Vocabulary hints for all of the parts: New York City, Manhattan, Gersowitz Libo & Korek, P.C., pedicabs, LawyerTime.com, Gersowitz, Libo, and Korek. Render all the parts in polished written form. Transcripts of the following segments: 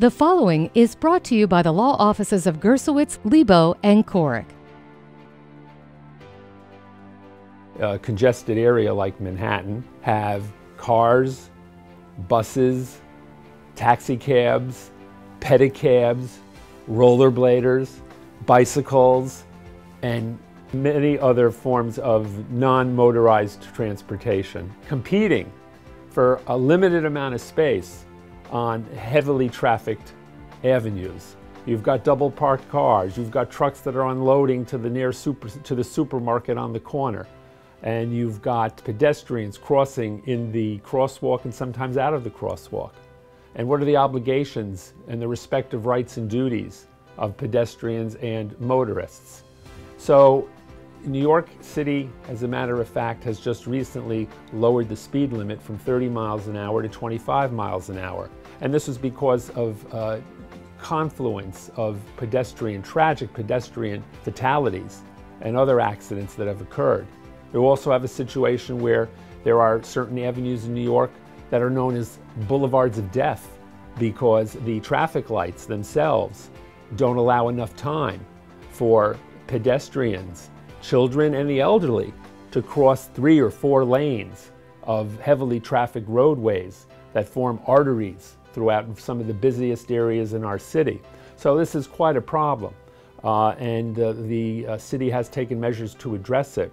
The following is brought to you by the law offices of Gersowitz, Libo, and Korek. A congested area like Manhattan have cars, buses, taxi cabs, pedicabs, rollerbladers, bicycles, and many other forms of non-motorized transportation competing for a limited amount of space on heavily trafficked avenues. You've got double parked cars, you've got trucks that are unloading to the supermarket on the corner, and you've got pedestrians crossing in the crosswalk and sometimes out of the crosswalk. And what are the obligations and the respective rights and duties of pedestrians and motorists? So New York City, as a matter of fact, has just recently lowered the speed limit from 30 miles an hour to 25 miles an hour. And this was because of confluence of tragic pedestrian fatalities and other accidents that have occurred. You also have a situation where there are certain avenues in New York that are known as boulevards of death because the traffic lights themselves don't allow enough time for pedestrians, children, and the elderly to cross 3 or 4 lanes of heavily trafficked roadways that form arteries throughout some of the busiest areas in our city. So this is quite a problem, and the city has taken measures to address it.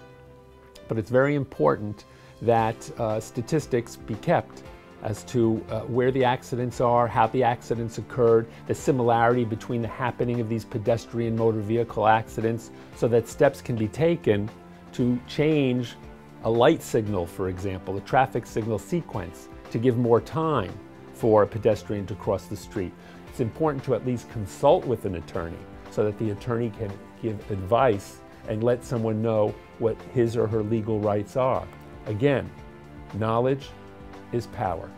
But it's very important that statistics be kept as to where the accidents are, how the accidents occurred, the similarity between the happening of these pedestrian motor vehicle accidents, so that steps can be taken to change a light signal, for example, a traffic signal sequence, to give more time for a pedestrian to cross the street. It's important to at least consult with an attorney so that the attorney can give advice and let someone know what his or her legal rights are. Again, knowledge is power.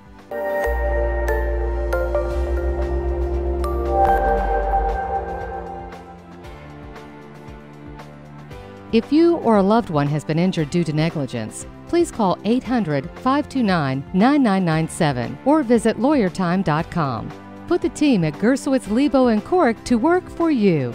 If you or a loved one has been injured due to negligence, please call 800-529-9997 or visit LawyerTime.com. Put the team at Gersowitz, Libo, and Korek to work for you.